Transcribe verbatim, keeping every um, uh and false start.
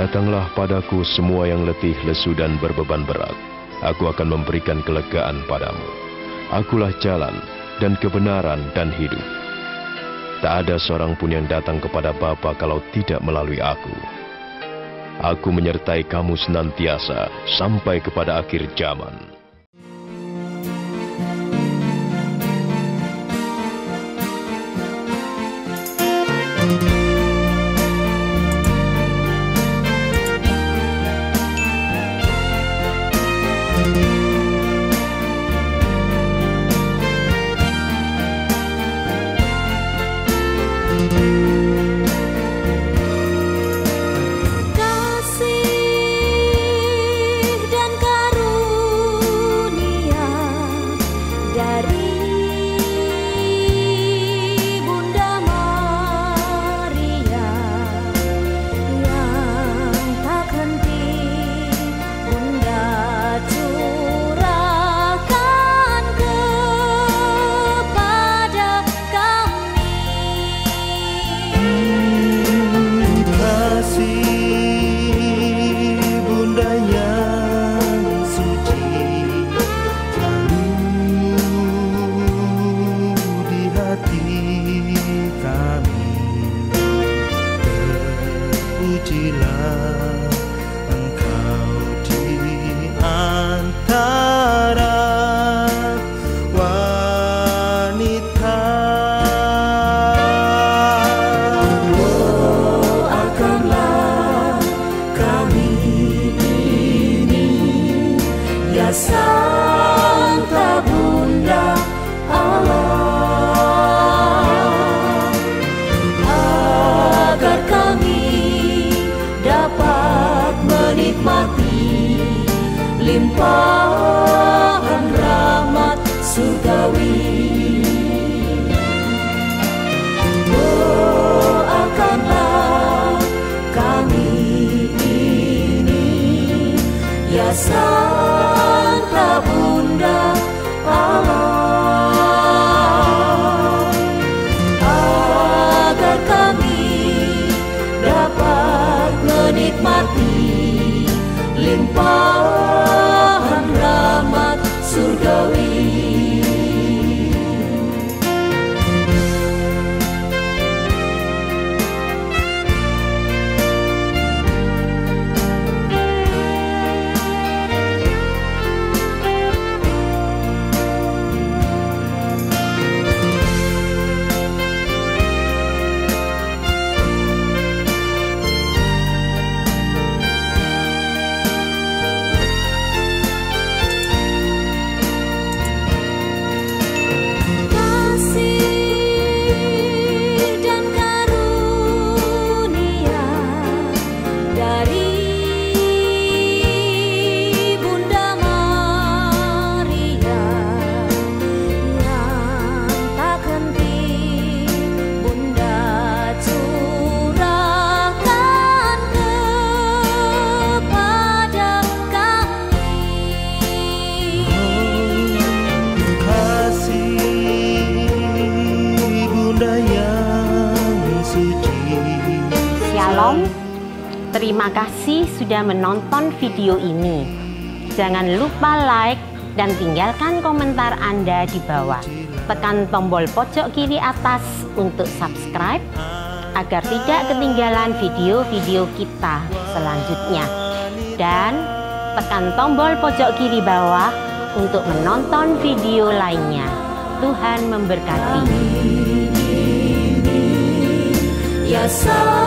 Datanglah padaku semua yang letih, lesu dan berbeban berat. Aku akan memberikan kelegaan padamu. Akulah jalan dan kebenaran dan hidup. Tak ada seorang pun yang datang kepada Bapa kalau tidak melalui aku. Aku menyertai kamu senantiasa sampai kepada akhir zaman. Terima kasih sudah menonton video ini. Jangan lupa like dan tinggalkan komentar Anda di bawah. Tekan tombol pojok kiri atas untuk subscribe agar tidak ketinggalan video-video kita selanjutnya. Dan tekan tombol pojok kiri bawah untuk menonton video lainnya. Tuhan memberkati.